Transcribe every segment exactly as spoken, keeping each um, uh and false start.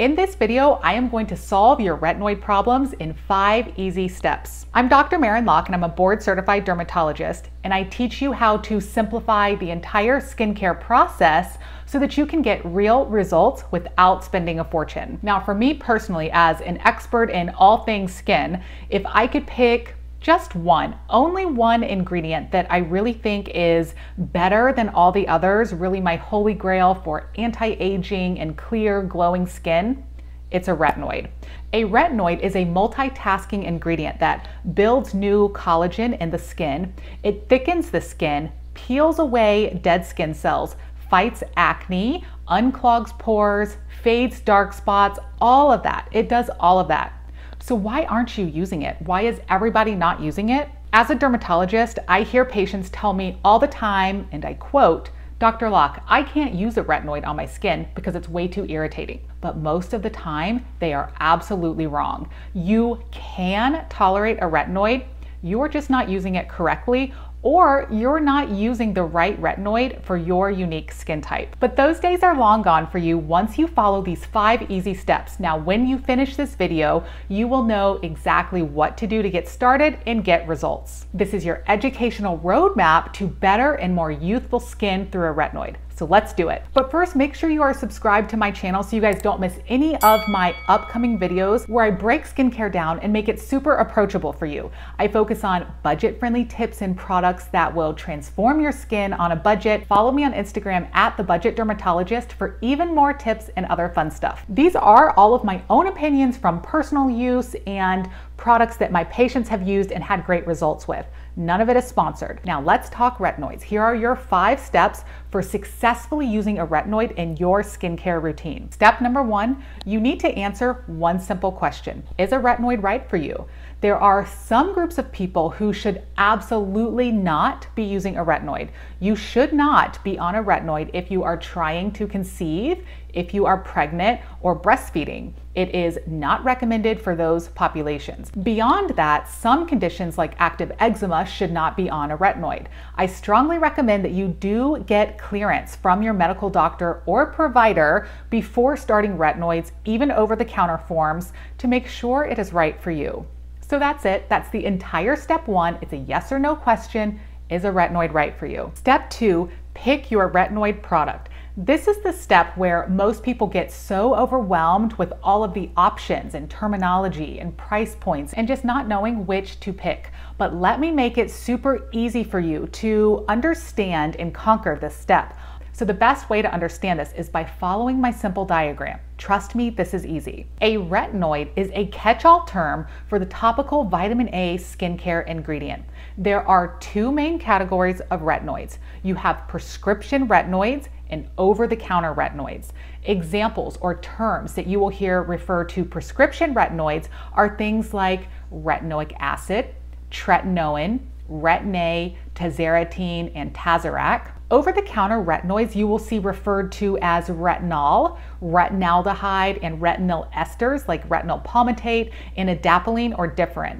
In this video, I am going to solve your retinoid problems in five easy steps. I'm Doctor Marin Locke and I'm a board certified dermatologist, and I teach you how to simplify the entire skincare process so that you can get real results without spending a fortune. Now, for me personally, as an expert in all things skin, if I could pick just one, only one ingredient that I really think is better than all the others, really my holy grail for anti-aging and clear, glowing skin, it's a retinoid. A retinoid is a multitasking ingredient that builds new collagen in the skin, it thickens the skin, peels away dead skin cells, fights acne, unclogs pores, fades dark spots, all of that. It does all of that. So why aren't you using it? Why is everybody not using it? As a dermatologist, I hear patients tell me all the time, and I quote, "Doctor Locke, I can't use a retinoid on my skin because it's way too irritating." But most of the time, they are absolutely wrong. You can tolerate a retinoid, you're just not using it correctly, or you're not using the right retinoid for your unique skin type. But those days are long gone for you once you follow these five easy steps. Now, when you finish this video, you will know exactly what to do to get started and get results. This is your educational roadmap to better and more youthful skin through a retinoid. So let's do it. But first, make sure you are subscribed to my channel so you guys don't miss any of my upcoming videos where I break skincare down and make it super approachable for you. I focus on budget-friendly tips and products that will transform your skin on a budget. Follow me on Instagram at The Budget Dermatologist for even more tips and other fun stuff. These are all of my own opinions from personal use and products that my patients have used and had great results with. None of it is sponsored. Now let's talk retinoids. Here are your five steps for successfully using a retinoid in your skincare routine. Step number one, you need to answer one simple question. Is a retinoid right for you? There are some groups of people who should absolutely not be using a retinoid. You should not be on a retinoid if you are trying to conceive, if you are pregnant, or breastfeeding. It is not recommended for those populations. Beyond that, some conditions like active eczema should not be on a retinoid. I strongly recommend that you do get clearance from your medical doctor or provider before starting retinoids, even over-the-counter forms, to make sure it is right for you. So that's it. That's the entire step one. It's a yes or no question. Is a retinoid right for you? Step two, pick your retinoid product. This is the step where most people get so overwhelmed with all of the options and terminology and price points and just not knowing which to pick. But let me make it super easy for you to understand and conquer this step. So the best way to understand this is by following my simple diagram. Trust me, this is easy. A retinoid is a catch-all term for the topical vitamin A skincare ingredient. There are two main categories of retinoids. You have prescription retinoids and over-the-counter retinoids. Examples or terms that you will hear refer to prescription retinoids are things like retinoic acid, tretinoin, retin-A, tazarotene, and Tazorac. Over-the-counter retinoids you will see referred to as retinol, retinaldehyde, and retinyl esters like retinyl palmitate, and adapalene or Differin.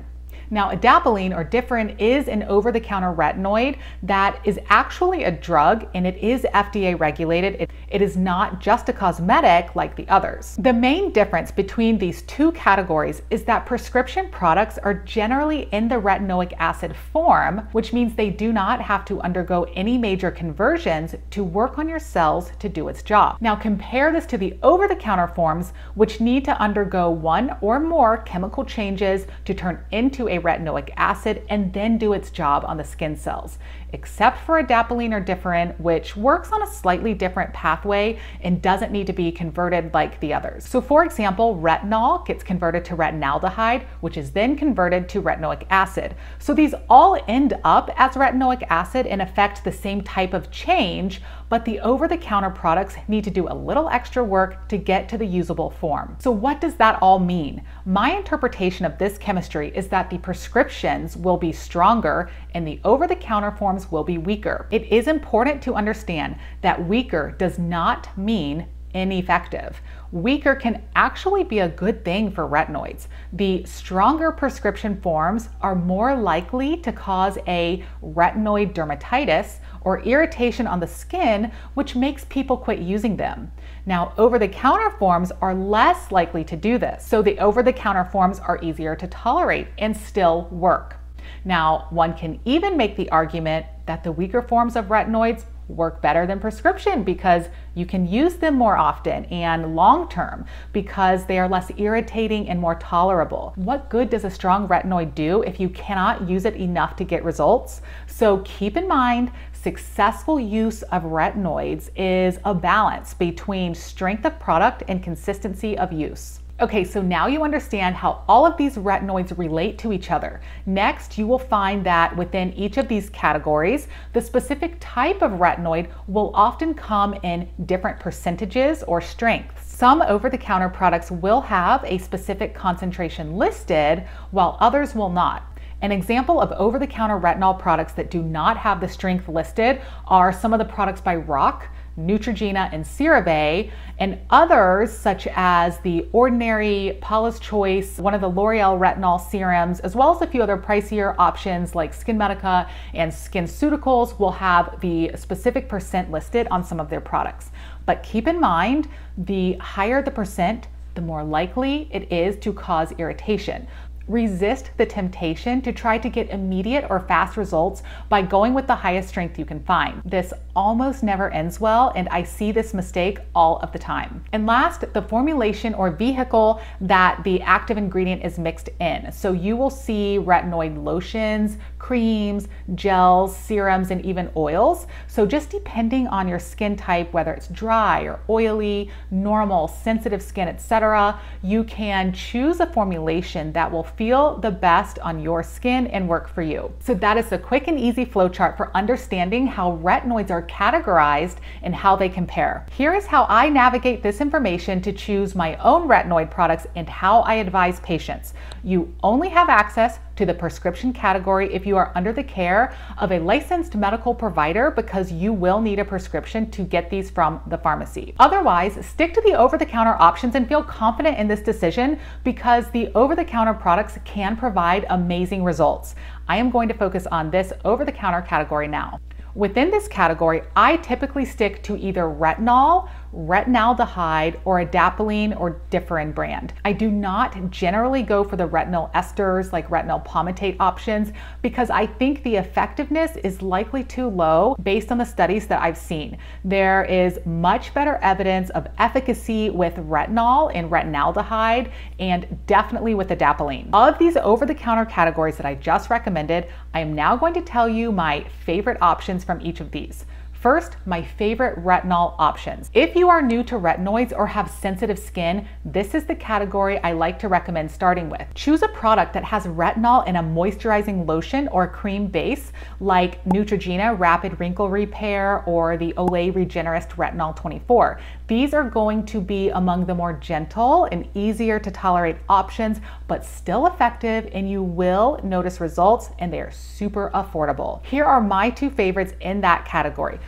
Now, adapalene or Differin is an over-the-counter retinoid that is actually a drug, and it is F D A regulated. It, it is not just a cosmetic like the others. The main difference between these two categories is that prescription products are generally in the retinoic acid form, which means they do not have to undergo any major conversions to work on your cells to do its job. Now, compare this to the over-the-counter forms, which need to undergo one or more chemical changes to turn into a A retinoic acid and then do its job on the skin cells, except for adapalene or Differin, which works on a slightly different pathway and doesn't need to be converted like the others. So for example, retinol gets converted to retinaldehyde, which is then converted to retinoic acid. So these all end up as retinoic acid and affect the same type of change, but the over-the-counter products need to do a little extra work to get to the usable form. So what does that all mean? My interpretation of this chemistry is that the prescriptions will be stronger and the over-the-counter forms will be weaker. It is important to understand that weaker does not mean ineffective. Weaker can actually be a good thing for retinoids. The stronger prescription forms are more likely to cause a retinoid dermatitis or irritation on the skin, which makes people quit using them. Now, over-the-counter forms are less likely to do this, so the over-the-counter forms are easier to tolerate and still work. Now, one can even make the argument that the weaker forms of retinoids work better than prescription because you can use them more often and long-term because they are less irritating and more tolerable. What good does a strong retinoid do if you cannot use it enough to get results? So keep in mind, successful use of retinoids is a balance between strength of product and consistency of use. Okay, so now you understand how all of these retinoids relate to each other. Next, you will find that within each of these categories, the specific type of retinoid will often come in different percentages or strengths. Some over-the-counter products will have a specific concentration listed, while others will not. An example of over-the-counter retinol products that do not have the strength listed are some of the products by Roc, Neutrogena, and CeraVe, and others such as the Ordinary, Paula's Choice, one of the L'Oreal retinol serums, as well as a few other pricier options like Skin Medica and SkinCeuticals will have the specific percent listed on some of their products. But keep in mind, the higher the percent, the more likely it is to cause irritation. Resist the temptation to try to get immediate or fast results by going with the highest strength you can find. This almost never ends well, and I see this mistake all of the time. And last, the formulation or vehicle that the active ingredient is mixed in. So you will see retinoid lotions, creams, gels, serums, and even oils. So just depending on your skin type, whether it's dry or oily, normal, sensitive skin, et cetera, you can choose a formulation that will feel the best on your skin and work for you. So that is a quick and easy flowchart for understanding how retinoids are categorized and how they compare. Here is how I navigate this information to choose my own retinoid products and how I advise patients. You only have access to the prescription category if you are under the care of a licensed medical provider because you will need a prescription to get these from the pharmacy. Otherwise, stick to the over-the-counter options and feel confident in this decision because the over-the-counter products can provide amazing results. I am going to focus on this over-the-counter category now. Within this category, I typically stick to either retinol, retinaldehyde, or adapalene or Differin brand. I do not generally go for the retinol esters like retinol palmitate options because I think the effectiveness is likely too low based on the studies that I've seen. There is much better evidence of efficacy with retinol and retinaldehyde and definitely with adapalene. Of these over-the-counter categories that I just recommended, I am now going to tell you my favorite options from each of these. First, my favorite retinol options. If you are new to retinoids or have sensitive skin, this is the category I like to recommend starting with. Choose a product that has retinol in a moisturizing lotion or cream base like Neutrogena Rapid Wrinkle Repair or the Olay Regenerist Retinol twenty-four. These are going to be among the more gentle and easier to tolerate options, but still effective, and you will notice results, and they are super affordable. Here are my two favorites in that category.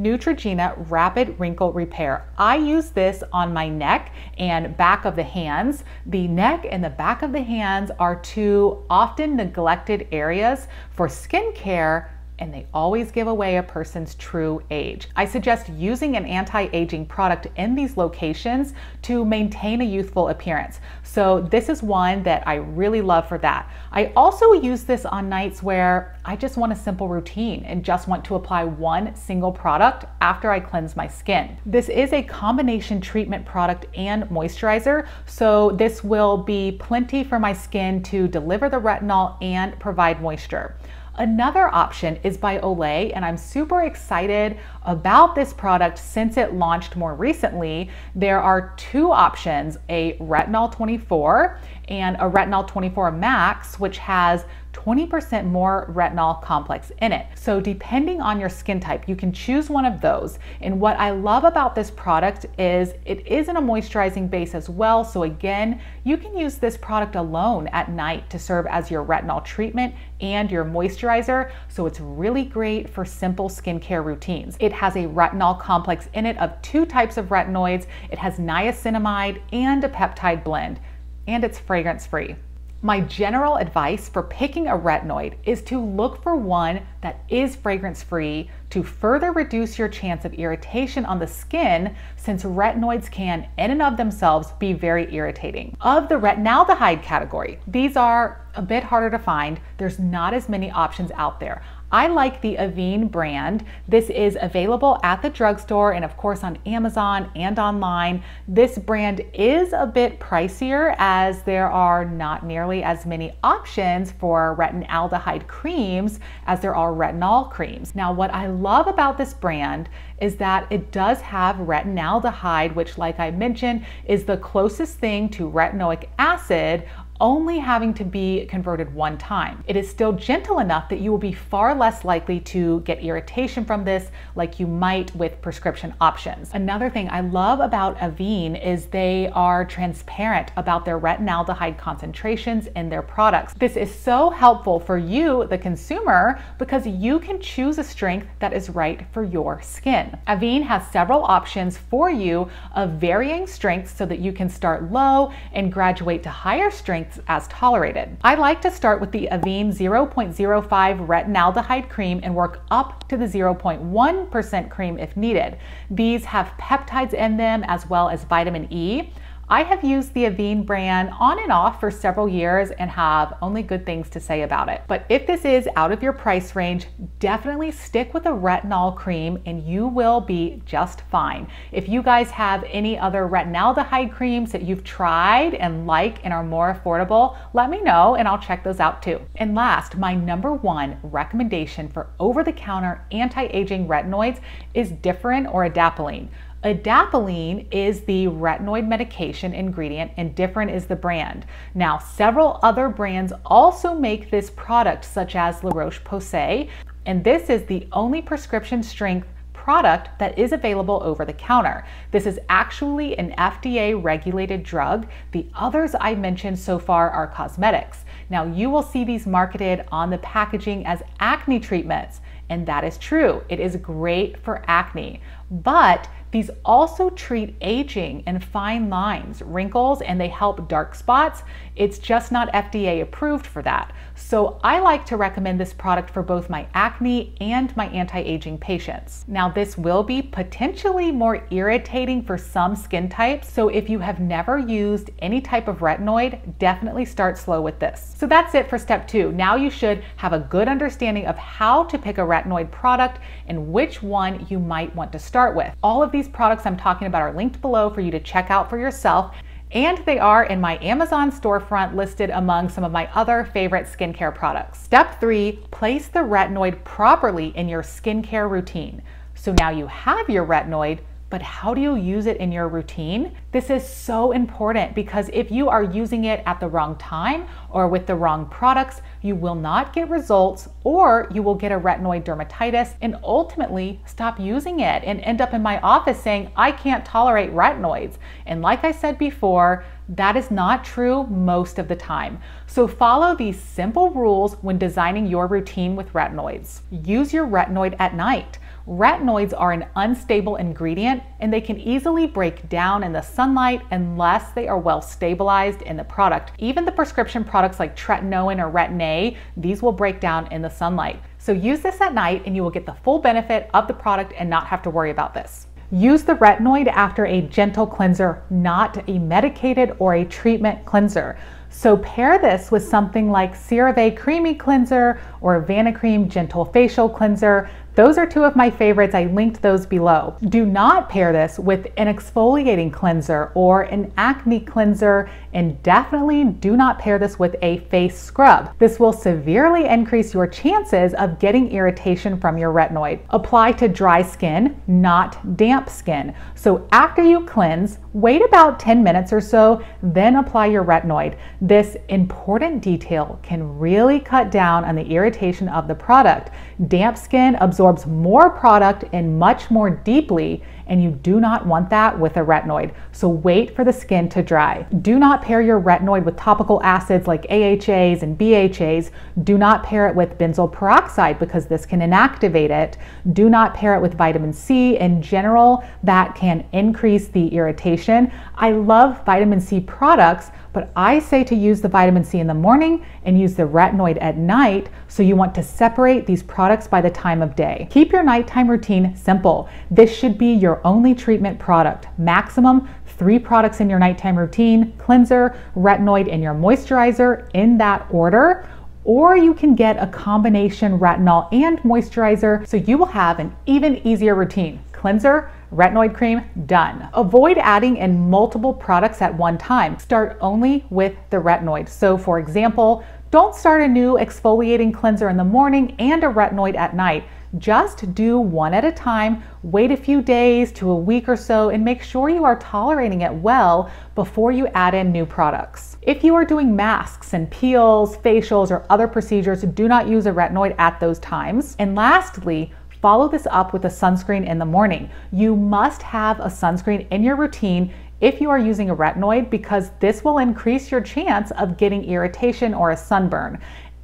Neutrogena Rapid Wrinkle Repair. I use this on my neck and back of the hands. The neck and the back of the hands are two often neglected areas for skincare, and they always give away a person's true age. I suggest using an anti-aging product in these locations to maintain a youthful appearance. So this is one that I really love for that. I also use this on nights where I just want a simple routine and just want to apply one single product after I cleanse my skin. This is a combination treatment product and moisturizer, so this will be plenty for my skin to deliver the retinol and provide moisture. Another option is by Olay, and I'm super excited about this product since it launched more recently. There are two options, a Retinol twenty-four and a Retinol twenty-four Max, which has twenty percent more retinol complex in it. So depending on your skin type, you can choose one of those. And what I love about this product is it is in a moisturizing base as well. So again, you can use this product alone at night to serve as your retinol treatment and your moisturizer. So it's really great for simple skincare routines. It has a retinol complex in it of two types of retinoids. It has niacinamide and a peptide blend, and it's fragrance free. My general advice for picking a retinoid is to look for one that is fragrance-free to further reduce your chance of irritation on the skin, since retinoids can, in and of themselves, be very irritating. Of the retinaldehyde category, these are a bit harder to find. There's not as many options out there. I like the Avene brand. This is available at the drugstore and of course on Amazon and online. This brand is a bit pricier as there are not nearly as many options for retinaldehyde creams as there are retinol creams. Now, what I love about this brand is that it does have retinaldehyde, which, like I mentioned, is the closest thing to retinoic acid, only having to be converted one time. It is still gentle enough that you will be far less likely to get irritation from this like you might with prescription options. Another thing I love about Avene is they are transparent about their retinaldehyde concentrations in their products. This is so helpful for you, the consumer, because you can choose a strength that is right for your skin. Avene has several options for you of varying strengths so that you can start low and graduate to higher strengths as tolerated. I like to start with the Avene zero point zero five retinaldehyde cream and work up to the zero point one percent cream if needed. These have peptides in them as well as vitamin E. I have used the Avene brand on and off for several years and have only good things to say about it. But if this is out of your price range, definitely stick with a retinol cream and you will be just fine. If you guys have any other retinaldehyde creams that you've tried and like and are more affordable, let me know and I'll check those out too. And last, my number one recommendation for over-the-counter anti-aging retinoids is Differin or adapalene. Adapalene is the retinoid medication ingredient and Differin is the brand. Now, several other brands also make this product, such as La Roche-Posay, and this is the only prescription strength product that is available over the counter. This is actually an F D A regulated drug. The others I mentioned so far are cosmetics. Now, you will see these marketed on the packaging as acne treatments, and that is true. It is great for acne, but these also treat aging and fine lines, wrinkles, and they help dark spots. It's just not F D A approved for that. So I like to recommend this product for both my acne and my anti-aging patients. Now, this will be potentially more irritating for some skin types. So if you have never used any type of retinoid, definitely start slow with this. So that's it for step two. Now you should have a good understanding of how to pick a retinoid product and which one you might want to start with. All of these products I'm talking about are linked below for you to check out for yourself, and they are in my Amazon storefront listed among some of my other favorite skincare products. Step three, place the retinoid properly in your skincare routine. So now you have your retinoid, but how do you use it in your routine? This is so important because if you are using it at the wrong time or with the wrong products, you will not get results, or you will get a retinoid dermatitis and ultimately stop using it and end up in my office saying, I can't tolerate retinoids. And like I said before, that is not true most of the time. So follow these simple rules when designing your routine with retinoids. Use your retinoid at night. Retinoids are an unstable ingredient and they can easily break down in the sunlight unless they are well stabilized in the product. Even the prescription products like tretinoin or retin-A, these will break down in the sunlight. So use this at night and you will get the full benefit of the product and not have to worry about this. Use the retinoid after a gentle cleanser, not a medicated or a treatment cleanser. So pair this with something like CeraVe Creamy Cleanser or Vanicream Gentle Facial Cleanser. Those are two of my favorites. I linked those below. Do not pair this with an exfoliating cleanser or an acne cleanser, and definitely do not pair this with a face scrub. This will severely increase your chances of getting irritation from your retinoid. Apply to dry skin, not damp skin. So after you cleanse, wait about ten minutes or so, then apply your retinoid. This important detail can really cut down on the irritation of the product. Damp skin absorbs more product and much more deeply, and you do not want that with a retinoid. So wait for the skin to dry. Do not pair your retinoid with topical acids like A H As and B H As. Do not pair it with benzoyl peroxide because this can inactivate it. Do not pair it with vitamin C in general. That can increase the irritation. I love vitamin C products, But I say to use the vitamin C in the morning and use the retinoid at night, so you want to separate these products by the time of day. Keep your nighttime routine simple. This should be your only treatment product. Maximum three products in your nighttime routine: cleanser, retinoid, and your moisturizer, in that order. Or you can get a combination retinol and moisturizer, so you will have an even easier routine. Cleanser, retinoid cream, done. Avoid adding in multiple products at one time. Start only with the retinoid. So for example, don't start a new exfoliating cleanser in the morning and a retinoid at night. Just do one at a time, wait a few days to a week or so, and make sure you are tolerating it well before you add in new products. If you are doing masks and peels, facials, or other procedures, do not use a retinoid at those times. And lastly, follow this up with a sunscreen in the morning. You must have a sunscreen in your routine if you are using a retinoid, because this will increase your chance of getting irritation or a sunburn.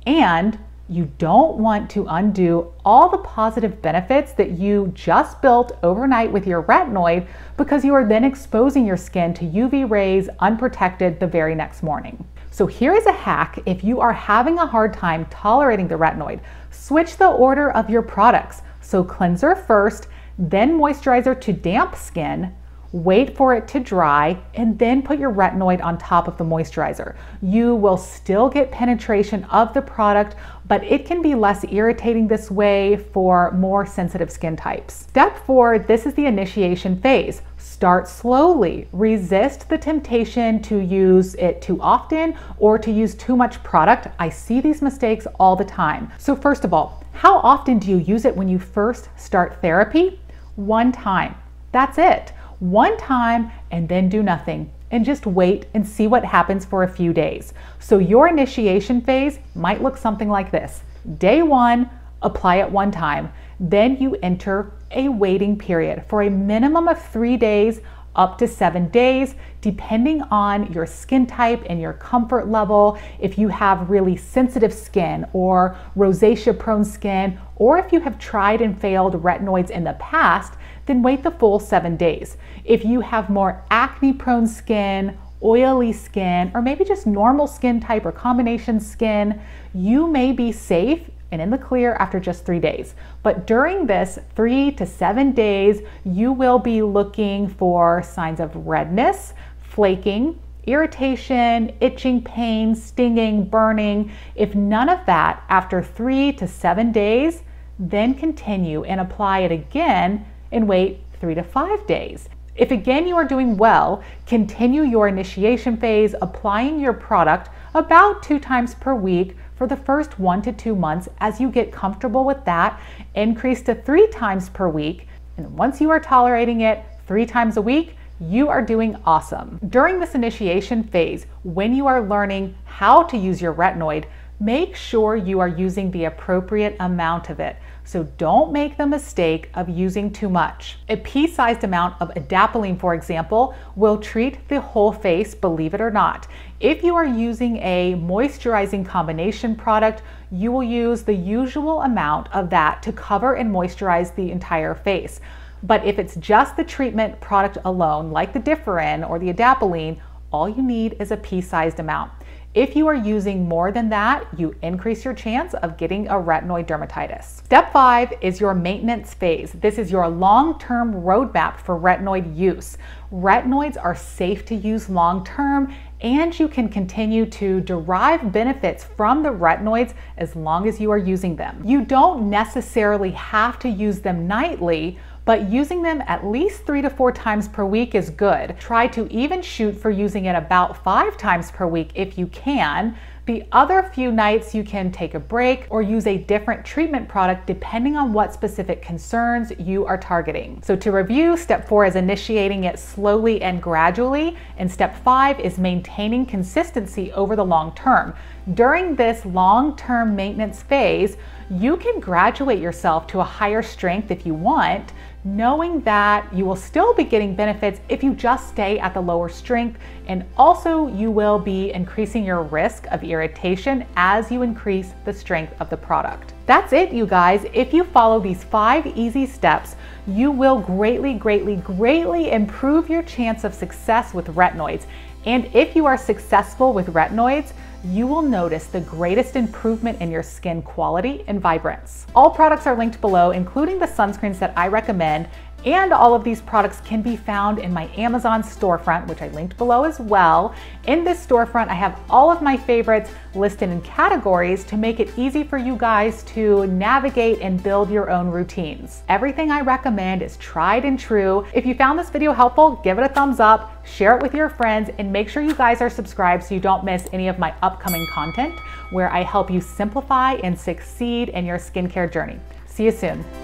And you don't want to undo all the positive benefits that you just built overnight with your retinoid, because you are then exposing your skin to U V rays unprotected the very next morning. So here is a hack if you are having a hard time tolerating the retinoid. Switch the order of your products. So cleanser first, then moisturizer to damp skin, wait for it to dry, and then put your retinoid on top of the moisturizer. You will still get penetration of the product, but it can be less irritating this way for more sensitive skin types. Step four, this is the initiation phase. Start slowly. Resist the temptation to use it too often or to use too much product. I see these mistakes all the time. So first of all, how often do you use it when you first start therapy? One time. That's it. One time, and then do nothing and just wait and see what happens for a few days. So your initiation phase might look something like this. Day one, apply it one time. Then you enter a waiting period for a minimum of three days up to seven days, depending on your skin type and your comfort level. If you have really sensitive skin or rosacea prone skin, or if you have tried and failed retinoids in the past, then wait the full seven days. If you have more acne prone skin, oily skin, or maybe just normal skin type or combination skin, you may be safe and in the clear after just three days. But during this three to seven days, you will be looking for signs of redness, flaking, irritation, itching, pain, stinging, burning. If none of that after three to seven days, then continue and apply it again and wait three to five days. If again you are doing well, continue your initiation phase, applying your product about two times per week for the first one to two months. As you get comfortable with that, increase to three times per week. And once you are tolerating it three times a week, you are doing awesome. During this initiation phase, when you are learning how to use your retinoid, make sure you are using the appropriate amount of it. So don't make the mistake of using too much. A pea-sized amount of adapalene, for example, will treat the whole face, believe it or not. If you are using a moisturizing combination product, you will use the usual amount of that to cover and moisturize the entire face. But if it's just the treatment product alone, like the Differin or the adapalene, all you need is a pea-sized amount. If you are using more than that, you increase your chance of getting a retinoid dermatitis. Step five is your maintenance phase. This is your long-term roadmap for retinoid use. Retinoids are safe to use long-term, and you can continue to derive benefits from the retinoids as long as you are using them. You don't necessarily have to use them nightly, but using them at least three to four times per week is good. Try to even shoot for using it about five times per week if you can. The other few nights you can take a break or use a different treatment product depending on what specific concerns you are targeting. So to review, step four is initiating it slowly and gradually, and step five is maintaining consistency over the long term. During this long-term maintenance phase, you can graduate yourself to a higher strength if you want, knowing that you will still be getting benefits if you just stay at the lower strength, and also you will be increasing your risk of irritation as you increase the strength of the product. That's it, you guys. If you follow these five easy steps, you will greatly, greatly, greatly improve your chance of success with retinoids. And if you are successful with retinoids, you will notice the greatest improvement in your skin quality and vibrance. All products are linked below, including the sunscreens that I recommend, and all of these products can be found in my Amazon storefront, which I linked below as well. In this storefront, I have all of my favorites listed in categories to make it easy for you guys to navigate and build your own routines. Everything I recommend is tried and true. If you found this video helpful, give it a thumbs up, share it with your friends, and make sure you guys are subscribed so you don't miss any of my upcoming content where I help you simplify and succeed in your skincare journey. See you soon.